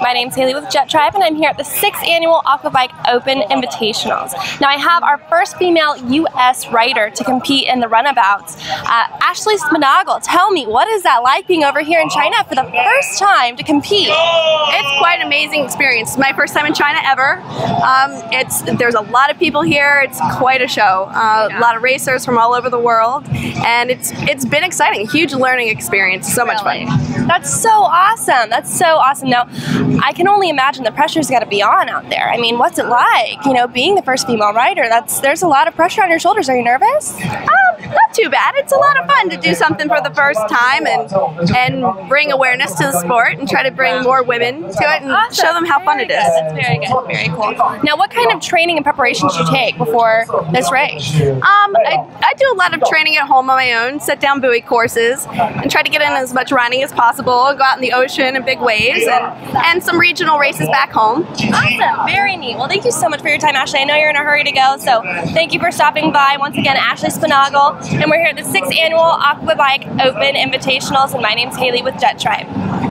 My name's Haley with Jet Tribe, and I'm here at the 6th Annual Aqua Bike Open Invitationals. Now I have our first female U.S. rider to compete in the runabouts, Ashley Sponaugle. Tell me, what is that like being over here in China for the first time to compete? It's quite an amazing experience. It's my first time in China ever. There's a lot of people here. It's quite a show. A lot of racers from all over the world, and it's been exciting. Huge learning experience. So much fun. That's so awesome. That's so awesome. Now, I can only imagine the pressure's got to be on out there. I mean, what's it like, you know, being the first female rider? There's a lot of pressure on your shoulders. Are you nervous? Not too bad. It's a lot of fun to do something for the first time and bring awareness to the sport and try to bring more women to it and show them how fun it is. That's very good. Very cool. Now, what kind of training and preparation did you take before this race? I do a lot of training at home on my own, set-down buoy courses, and try to get in as much running as possible, go out in the ocean and big waves, and some regional races back home. Awesome. Very neat. Well, thank you so much for your time, Ashley. I know you're in a hurry to go, so thank you for stopping by. Once again, Ashley Sponaugle. And we're here at the 6th Annual Aqua Bike Open Invitationals, and my name's Haley with Jet Tribe.